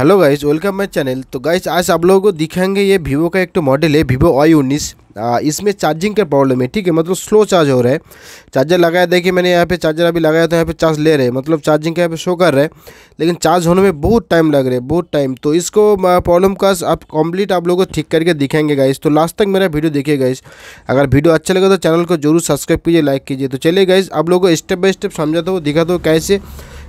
Hello guys, welcome my channel. तो guys आज आप लोगों को दिखाएंगे ये वीवो का एक तो मॉडल है वीवो Y19। इसमें चार्जिंग का प्रॉब्लम है, ठीक है। मतलब स्लो चार्ज हो रहा है। चार्जर लगाया, देखिए मैंने यहाँ पे चार्जर अभी लगाया तो यहाँ पे चार्ज ले रहे हैं, मतलब चार्जिंग का यहाँ पे शो कर रहा है, लेकिन चार्ज होने में बहुत टाइम लग रहा है, बहुत टाइम। तो इसको प्रॉब्लम का आप कंप्लीट आप लोगों को ठीक करके दिखाएंगे गाइस। तो लास्ट तक मेरा वीडियो देखिए गाइस। अगर वीडियो अच्छा लगे तो चैनल को जरूर सब्सक्राइब कीजिए, लाइक कीजिए। तो चलिए गाइस आप लोगों को स्टेप बाय स्टेप समझाता हूँ, दिखाता हूँ कैसे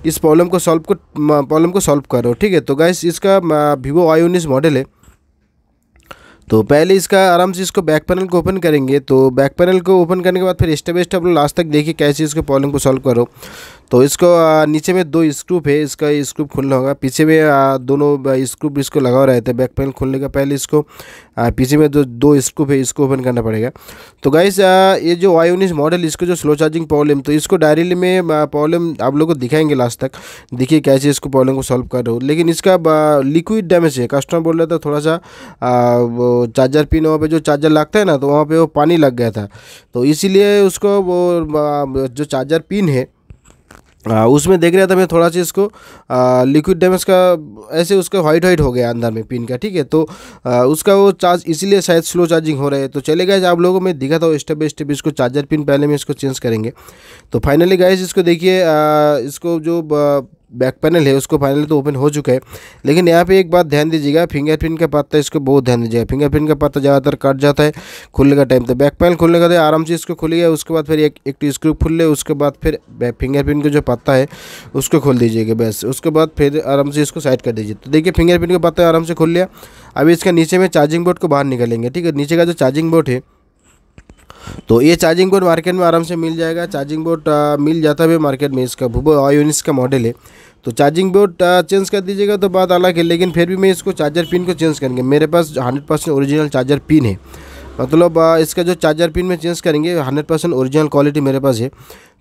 इस प्रॉब्लम को सॉल्व करो, ठीक है। तो गाइस इसका वीवो Y19 मॉडल है। तो पहले इसका आराम से इसको बैक पैनल को ओपन करेंगे। तो बैक पैनल को ओपन करने के बाद फिर स्टेप बाई स्टेप लास्ट तक देखिए कैसे इसको प्रॉब्लम को सॉल्व करो। तो इसको नीचे में दो स्क्रूप है, इसका स्क्रूप खोलना होगा। पीछे में दोनों स्क्रूप इसको लगा रहे थे। बैक पैनल खोलने का पहले इसको पीछे में दो स्क्रूप है, इसको ओपन करना पड़ेगा। तो गाइस ये जो Y19 मॉडल, इसको जो स्लो चार्जिंग प्रॉब्लम, तो इसको डायरेक्टली में प्रॉब्लम आप लोग को दिखाएंगे लास्ट तक। देखिए कैसे इसको प्रॉब्लम को सॉल्व कर रहे हो। लेकिन इसका लिक्विड डैमेज है, कस्टमर बोल रहा था थोड़ा सा चार्जर पिन वहाँ पे जो चार्जर लगता है ना, तो वहाँ पे वो पानी लग गया था। तो इसीलिए उसको वो जो चार्जर पिन है उसमें देख रहा था मैं थोड़ा सा इसको लिक्विड डैमेज का ऐसे उसका वाइट हो गया अंदर में पिन का, ठीक है। तो उसका वो चार्ज इसीलिए शायद स्लो चार्जिंग हो रहा है। तो चले गाइस आप लोगों को मैं दिखाता हूँ स्टेप बाई स्टेप। इसको चार्जर पिन पहले में इसको चेंज करेंगे। तो फाइनली गाइस इसको देखिए, इसको जो बैक पैनल है उसको फाइनली तो ओपन हो चुका है। लेकिन यहाँ पे एक बात ध्यान दीजिएगा, फिंगरप्रिंट का पत्ता इसको बहुत ध्यान दीजिएगा। फिंगरप्रिंट का पत्ता ज़्यादातर कट जाता है खुलने का टाइम। तो बैक पैनल खुलने का तो आराम से इसको खुलिएगा। उसके बाद फिर एक स्क्रू खुल ले, उसके बाद फिर फिंगरप्रिंट का जो पत्ता है उसको खोल दीजिएगा बस। उसके बाद फिर आराम से इसको साइड कर दीजिए। तो देखिए फिंगरप्रिंट का पत्ता आराम से खुल लिया। अभी इसका नीचे में चार्जिंग बोर्ड को बाहर निकालेंगे, ठीक है। नीचे का जो चार्जिंग बोर्ड है, तो ये चार्जिंग बोर्ड मार्केट में आराम से मिल जाएगा। चार्जिंग बोर्ड मिल जाता है मार्केट में। इसका वीवो Y19 का मॉडल है। तो चार्जिंग बोर्ड चेंज कर दीजिएगा तो बात अलग है, लेकिन फिर भी मैं इसको चार्जर पिन को चेंज करेंगे। मेरे पास 100% ओरिजिनल चार्जर पिन है, मतलब इसका जो चार्जर पिन में चेंज करेंगे 100% ओरिजिनल क्वालिटी मेरे पास है।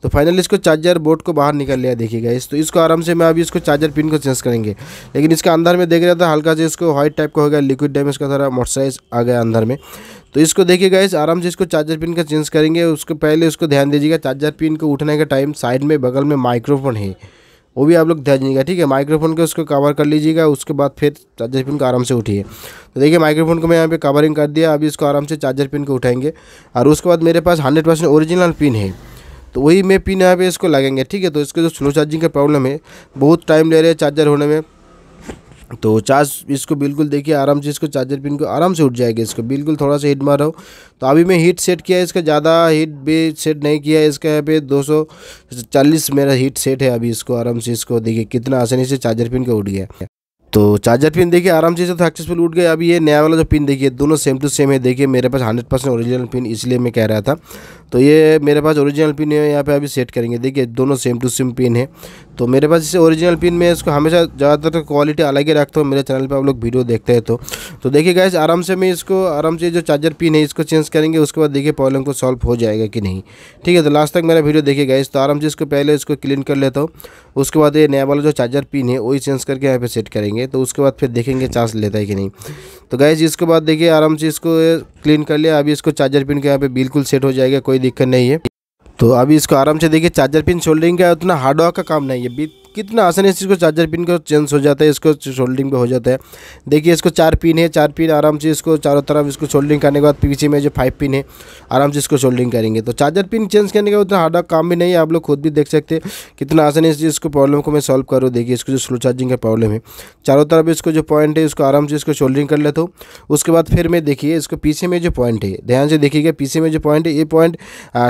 तो फाइनली इसको चार्जर बोर्ड को बाहर निकाल लिया, देखिएगा इस। तो इसको आराम से मैं अभी इसको चार्जर पिन को चेंज करेंगे। लेकिन इसका अंदर में देख रहा था हल्का से इसको व्हाइट टाइप का हो गया, लिक्विड डैमेज का थोड़ा मॉइस्चराइज आ गया अंदर में। तो इसको देखिएगा इस, आराम से इसको चार्जर पिन का चेंज करेंगे। उसको पहले उसको ध्यान दीजिएगा, चार्जर पिन को उठने का टाइम साइड में बगल में माइक्रोफोन है, वो भी आप लोग ध्यान दीजिएगा, ठीक है। माइक्रोफोन को उसको कवर कर लीजिएगा, उसके बाद फिर चार्जर पिन को आराम से उठिए। तो देखिए माइक्रोफोन को मैं यहाँ पे कवरिंग कर दिया। अभी इसको आराम से चार्जर पिन को उठाएंगे और उसके बाद मेरे पास 100% ओरिजिनल पिन है, तो वही मैं पिन यहाँ पे इसको लगेंगे, ठीक है। तो इसको जो स्लो चार्जिंग का प्रॉब्लम है, बहुत टाइम ले रहे हैं चार्जर होने में। तो चार्ज इसको बिल्कुल देखिए आराम से इसको चार्जर पिन को आराम से उठ जाएगा। इसको बिल्कुल थोड़ा सा हीट मार रहा हूँ। तो अभी मैं हीट सेट किया है, इसका ज़्यादा हीट भी सेट नहीं किया है। इसका यहाँ पे 240 मेरा हीट सेट है। अभी इसको आराम से इसको देखिए कितना आसानी से चार्जर पिन को उठ गया। तो चार्जर पिन देखिए आराम से सक्सेसफुल उठ गया। अभी ये नया वाला जो पिन देखिए, दोनों सेम टू सेम है। देखिए मेरे पास 100% ओरिजिनल पिन, इसलिए मैं कह रहा था। तो ये मेरे पास ओरिजिनल पिन है, यहाँ पे अभी सेट करेंगे। देखिए दोनों सेम टू सेम पिन है। तो मेरे पास इसे ओरिजिनल पिन में इसको हमेशा ज़्यादातर क्वालिटी अलग ही रखता हूँ। मेरे चैनल पर आप लोग वीडियो देखते हैं। तो देखिए गाइस आराम से मैं इसको आराम से जो चार्जर पिन है इसको चेंज करेंगे। उसके बाद देखिए प्रॉब्लम को सॉल्व हो जाएगा कि नहीं, ठीक है। तो लास्ट तक मेरा वीडियो देखिए गाइस। तो आराम से इसको पहले इसको क्लीन कर लेता हूँ, उसके बाद ये नया वाला जो चार्जर पिन है वही चेंज करके यहाँ पर सेट करेंगे। तो उसके बाद फिर देखेंगे चार्ज लेता है कि नहीं। तो गाइस इसके बाद देखिए आराम से इसको क्लीन कर लिया। अभी इसको चार्जर पिन के यहाँ पे बिल्कुल सेट हो जाएगा, कोई दिक्कत नहीं है। तो अभी इसको आराम से देखिए चार्जर पिन सोल्डरिंग का उतना हार्ड वर्क का काम नहीं है। कितना आसानी से इसको चार्जर पिन को चेंज हो जाता है, इसको सोल्डरिंग पे हो जाता है। देखिए इसको 4 पिन है, 4 पिन आराम से इसको चारों तरफ इसको सोल्डरिंग करने के बाद पीछे में जो 5 पिन है आराम से इसको सोल्डरिंग करेंगे। तो चार्जर पिन चेंज करने का उतना हार्ड काम भी नहीं है। आप लोग खुद भी देख सकते हैं कितना आसानी से इसको प्रॉब्लम को मैं सॉल्व करूँ। देखिए इसको जो स्लो चार्जिंग का प्रॉब्लम है, चारों तरफ इसको जो पॉइंट है इसको आराम से इसको सोल्डरिंग कर लेता हूँ। उसके बाद फिर मैं देखिए इसको पीछे में जो पॉइंट है, ध्यान से देखिएगा पीछे में जो पॉइंट है, ये पॉइंट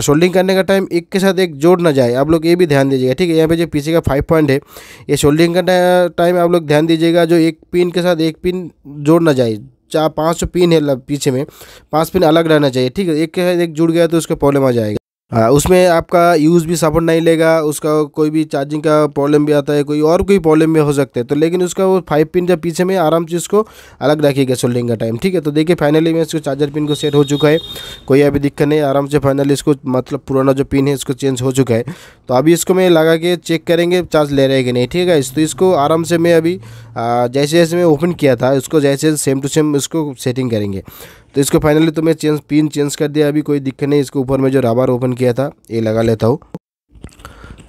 सोल्डरिंग करने का टाइम एक के साथ एक जोड़ ना जाए, आप लोग ये भी ध्यान दीजिएगा, ठीक है। यहाँ पे जो पीछे का 5 पॉइंट है, ये सोल्डरिंग का टाइम आप लोग ध्यान दीजिएगा, जो एक पिन के साथ एक पिन जोड़ ना जाए। 4-5 पिन है पीछे में, 5 पिन अलग रहना चाहिए, ठीक है। एक के साथ एक जुड़ गया तो उसका प्रॉब्लम आ जाएगा। उसमें आपका यूज़ भी सपोर्ट नहीं लेगा, उसका कोई भी चार्जिंग का प्रॉब्लम भी आता है, कोई प्रॉब्लम भी हो सकता है। तो लेकिन उसका वो 5 पिन जब पीछे में आराम से इसको अलग रखिएगा सोल्डरिंग का टाइम, ठीक है। तो देखिए फाइनली मैं इसको चार्जर पिन को सेट हो चुका है, कोई अभी दिक्कत नहीं। आराम से फाइनली इसको मतलब पुराना जो पिन है इसको चेंज हो चुका है। तो अभी इसको मैं लगा के चेक करेंगे चार्ज ले रहे हैं कि नहीं, ठीक है। तो इसको आराम से मैं अभी जैसे जैसे मैं ओपन किया था उसको जैसे सेम टू सेम इसको सेटिंग करेंगे। तो इसको फाइनली तो मैं पिन चेंज कर दिया, अभी कोई दिक्कत नहीं। इसके ऊपर में जो रबर ओपन किया था ये लगा लेता हूँ।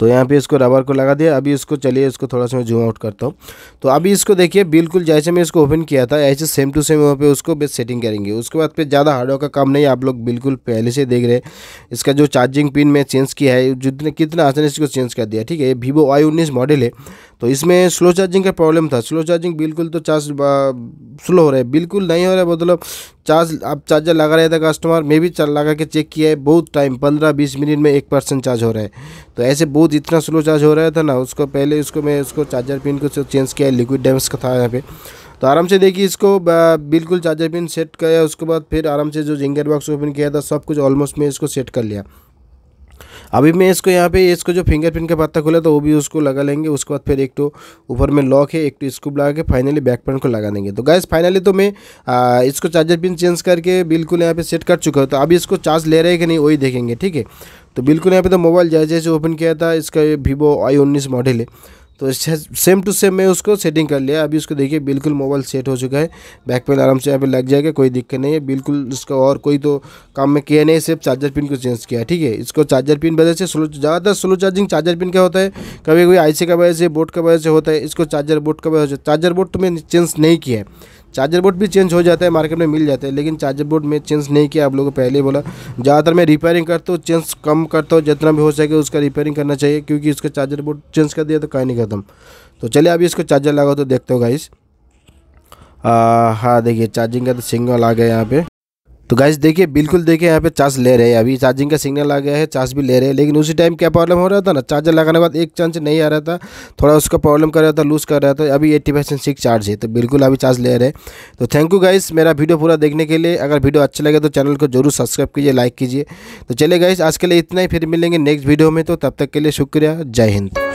तो यहाँ पे इसको रबर को लगा दिया। अभी इसको चलिए इसको थोड़ा सा मैं जूम आउट करता हूँ। तो अभी इसको देखिए बिल्कुल जैसे मैं इसको ओपन किया था ऐसे सेम टू सेम वहाँ पे उसको बेस सेटिंग करेंगे। उसके बाद पे ज़्यादा हार्डवर्क का काम नहीं, आप लोग बिल्कुल पहले से देख रहे हैं। इसका जो चार्जिंग पिन मैं चेंज किया है जितने कितना आसानी से इसको चेंज कर दिया। ठीक है, ये वीवो Y19 मॉडल है तो इसमें स्लो चार्जिंग का प्रॉब्लम था। स्लो चार्जिंग बिल्कुल तो चार्ज स्लो हो रहा है, बिल्कुल नहीं हो रहा है, मतलब चार्ज आप चार्जर लगा रहे थे कस्टमर, मैं भी चार्ज लगा के चेक किया है, बहुत टाइम 15-20 मिनट में 1% चार्ज हो रहा है। तो ऐसे बहुत इतना स्लो चार्ज हो रहा था ना, उसको पहले उसको मैं उसको चार्जर पिन को चेंज किया है, लिक्विड डैम्स का था यहाँ पे। तो आराम से देखिए इसको बिल्कुल चार्जर पिन सेट किया, उसके बाद फिर आराम से जो जिंगर बॉक्स ओपन किया था सब कुछ ऑलमोस्ट मैं इसको सेट कर लिया। अभी मैं इसको यहाँ पे इसको जो फिंगरप्रिंट का पत्ता खुला था वो भी उसको लगा लेंगे। उसके बाद फिर एक तो ऊपर में लॉक है, एक तो स्क्रू लगा के फाइनली बैकपैन को लगा देंगे। तो गाइस फाइनली तो मैं इसको चार्जर पिन चेंज करके बिल्कुल यहाँ पे सेट कर चुका हूँ। तो अभी इसको चार्ज ले रहे हैं कि नहीं वही देखेंगे। ठीक है, तो बिल्कुल यहाँ पर तो मोबाइल जैसे ओपन किया था, इसका वीवो Y19 मॉडल है तो सेम टू सेम मैं उसको सेटिंग कर लिया। अभी उसको देखिए बिल्कुल मोबाइल सेट हो चुका है, बैक पैन आराम से यहाँ पे लग जाएगा, कोई दिक्कत नहीं है बिल्कुल। इसका और कोई तो काम में किया नहीं, सिर्फ चार्जर पिन को चेंज किया। ठीक है, इसको चार्जर पिन वजह से स्लो, ज़्यादातर स्लो चार्जिंग चार्जर पिन क्या होता है, कभी कोई आईसी का वजह से, बोर्ड का वजह से होता है। इसको चार्जर बोर्ड का वजह से, चार्जर बोर्ड तो मैंने चेंज नहीं किया है। चार्जर बोर्ड भी चेंज हो जाता है, मार्केट में मिल जाता है, लेकिन चार्जर बोर्ड में चेंज नहीं किया। आप लोगों को पहले बोला, ज़्यादातर मैं रिपेयरिंग करता हूँ, चेंज कम करता हूँ, जितना भी हो सके उसका रिपेयरिंग करना चाहिए, क्योंकि इसका चार्जर बोर्ड चेंज कर दिया तो कहीं नहीं खत्म। तो चलिए अभी इसको चार्जर लगाओ तो देखते हो गाइस। हाँ देखिए चार्जिंग का तो सिग्नल आ गया यहाँ पे। तो गाइस देखिए बिल्कुल देखिए यहाँ पे चार्ज ले रहे हैं, अभी चार्जिंग का सिग्नल आ गया है, चार्ज भी ले रहे हैं। लेकिन उसी टाइम क्या प्रॉब्लम हो रहा था ना, चार्जर लगाने के बाद एक चांस नहीं आ रहा था, थोड़ा उसका प्रॉब्लम कर रहा था, लूज़ कर रहा था। अभी 80% चार्ज है तो बिल्कुल अभी चार्ज ले रहे हैं। तो थैंक यू गाइस मेरा वीडियो पूरा देखने के लिए। अगर वीडियो अच्छा लगे तो चैनल को जरूर सब्सक्राइब कीजिए, लाइक कीजिए। तो चलिए गाइस आज के लिए इतना ही, फिर मिलेंगे नेक्स्ट वीडियो में। तो तब तक के लिए शुक्रिया, जय हिंद।